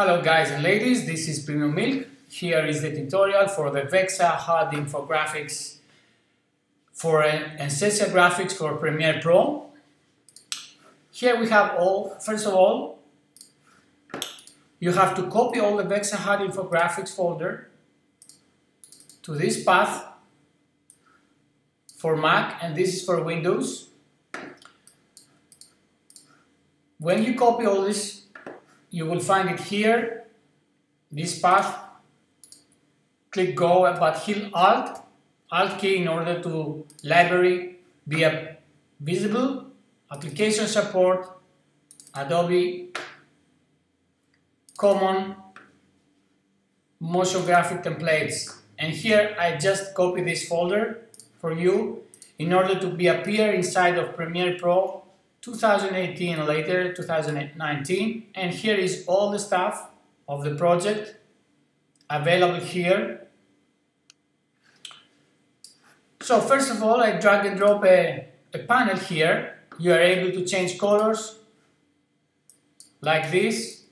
Hello guys and ladies, this is Premium Milk. Here is the tutorial for the Vexa HUD Infographics for Essential Graphics for Premiere Pro. Here we have all, first of all, you have to copy all the Vexa HUD Infographics folder to this path for Mac, and this is for Windows. When you copy all this, you will find it here, this path. Click go, but hit Alt key in order to library be visible, application support, Adobe, common, motion graphic templates. And here I just copy this folder for you in order to be appear inside of Premiere Pro 2018, later 2019, and here is all the stuff of the project available here. So first of all, I drag and drop a panel here. You are able to change colors like this.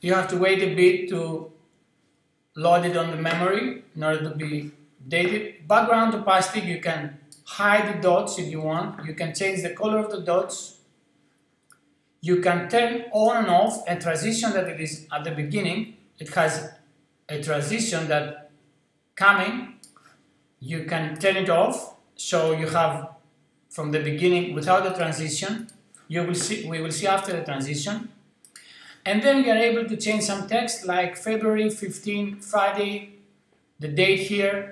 You have to wait a bit to load it on the memory in order to be dated. Background opacity, you can hide the dots if you want, you can change the color of the dots, you can turn on and off a transition that it is at the beginning, it has a transition that coming, you can turn it off, so you have from the beginning without the transition, we will see after the transition, and then you are able to change some text like February 15, Friday, the date here.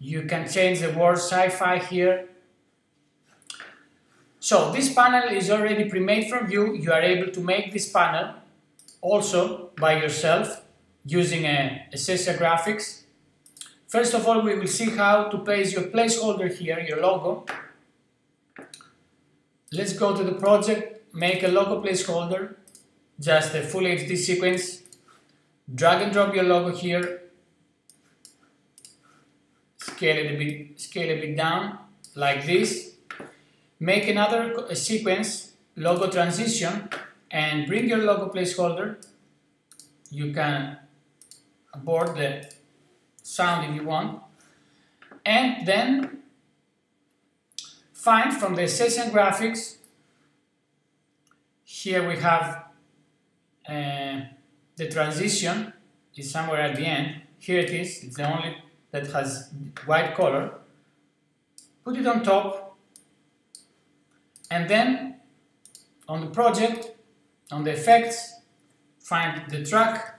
You can change the word sci-fi here. So this panel is already pre-made from you. You are able to make this panel also by yourself using Essential Graphics. First of all, we will see how to place your placeholder here, your logo. Let's go to the project, make a logo placeholder, just a full HD sequence, drag and drop your logo here. Scale it a bit down, like this. Make another sequence, logo transition, and bring your logo placeholder. You can abort the sound if you want. And then find from the Essential Graphics, here we have the transition, it's somewhere at the end. Here it is, it's the only that has white color, put it on top, and then on the project, on the effects, find the track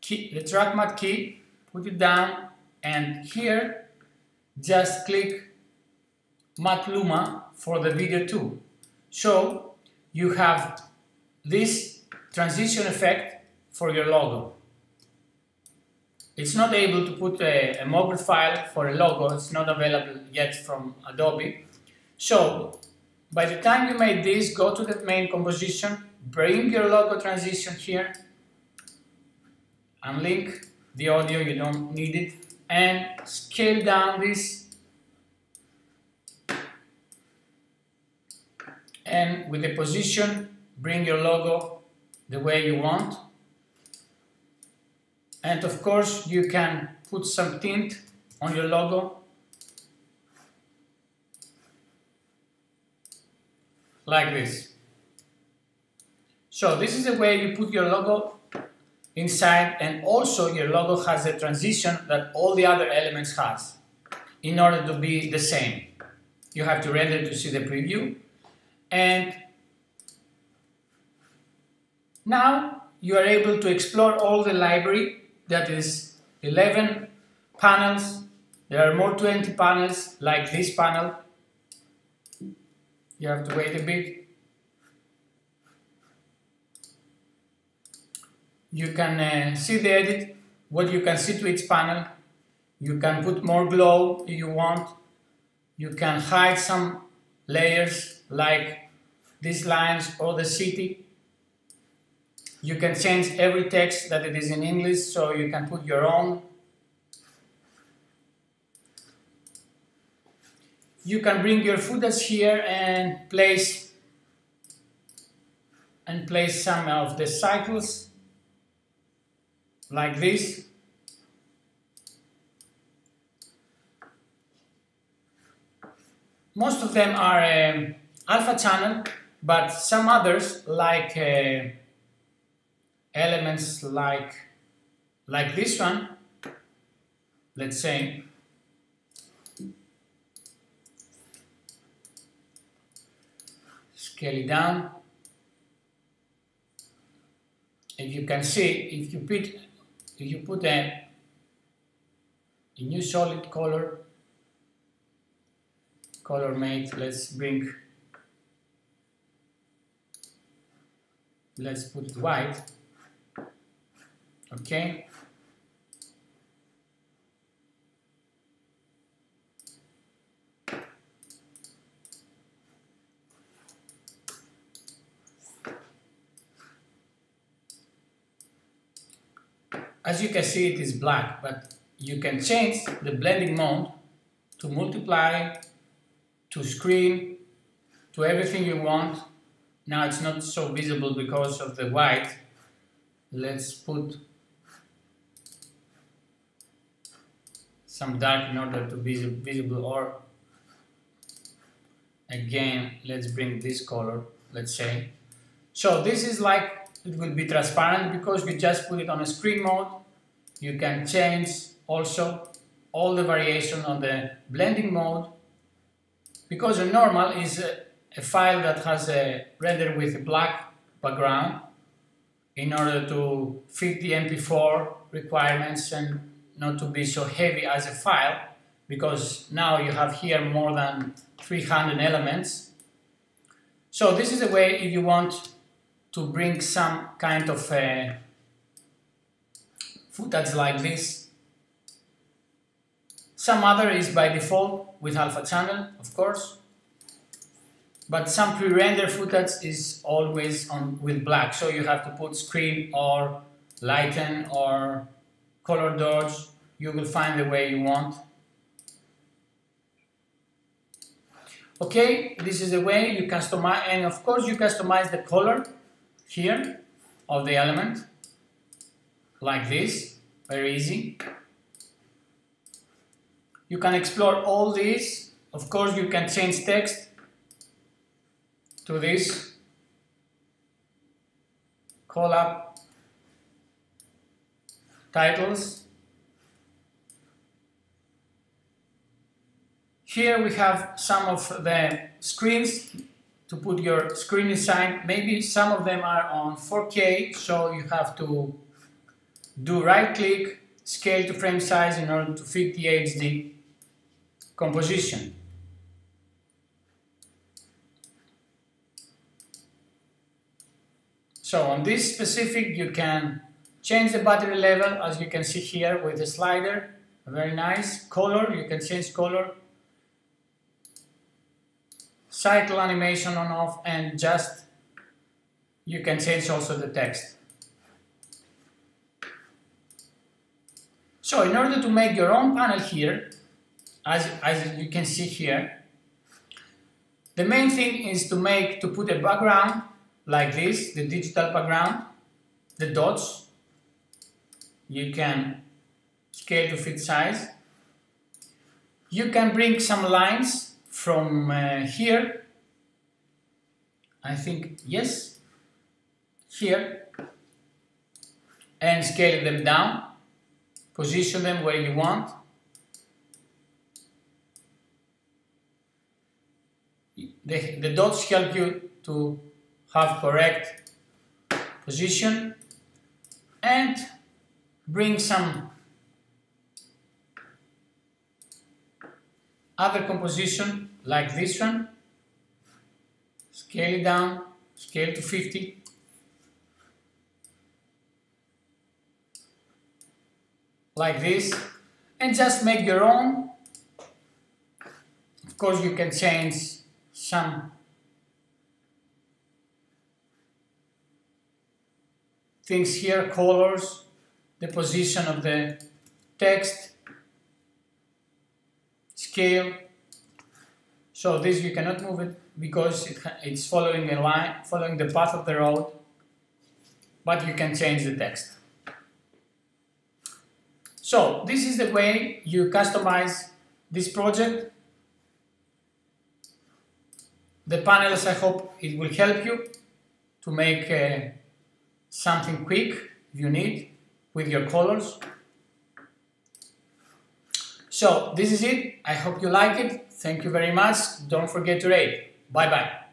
key, the track mat key, put it down, and here just click Mat Luma for the video 2. So you have this transition effect for your logo. It's not able to put a MOGRT file for a logo, it's not available yet from Adobe. So, by the time you made this, go to the main composition, bring your logo transition here, unlink the audio, you don't need it, and scale down this, and with the position, bring your logo the way you want. And of course, you can put some tint on your logo, like this. So this is the way you put your logo inside, and also your logo has a transition that all the other elements has, in order to be the same. You have to render to see the preview. And now you are able to explore all the library. That is 11 panels, there are more 20 panels like this panel, you have to wait a bit. You can see the edit, what you can see to each panel, you can put more glow if you want, you can hide some layers like these lines or the city. You can change every text that it is in English, so you can put your own. You can bring your footage here and place and place some of the cycles like this. Most of them are alpha channel, but some others like elements like this one, let's say, scale it down. And you can see if you put a new solid color mate, let's put it white. Okay, as you can see it is black, but you can change the blending mode to multiply, to screen, to everything you want. Now it's not so visible because of the white. Let's put some dark in order to be visible, or again, let's bring this color, let's say. So this is like, it will be transparent because we just put it on a screen mode. You can change also all the variation on the blending mode, because a normal is a file that has a render with a black background in order to fit the MP4 requirements and not to be so heavy as a file, because now you have here more than 300 elements. So this is a way if you want to bring some kind of footage like this. Some other is by default with alpha channel, of course, but some pre-render footage is always on with black, so you have to put screen or lighten or color dodge. You will find the way you want. Okay, this is the way you customize, and of course you customize the color here of the element like this, very easy. You can explore all these. Of course you can change text to this, call up titles. Here we have some of the screens to put your screen inside. Maybe some of them are on 4K, so you have to do right click, scale to frame size in order to fit the HD composition. So on this specific, you can change the battery level, as you can see here with the slider, very nice. Color, you can change color, cycle animation on off, and just you can change also the text. So in order to make your own panel here, as you can see here, the main thing is to put a background like this, the digital background, the dots. You can scale to fit size. You can bring some lines from here, I think, yes, here, and scale them down, position them where you want. The dots help you to have correct position, and bring some other composition like this one, scale it down, scale to 50, like this, and just make your own. Of course you can change some things here, colors, the position of the text, scale. So this you cannot move it. because it's following a line, following the path of the road, but you can change the text. So this is the way you customize this project. The panels, I hope it will help you to make something quick if you need with your colors. So this is it. I hope you like it. Thank you very much. Don't forget to rate. Bye bye.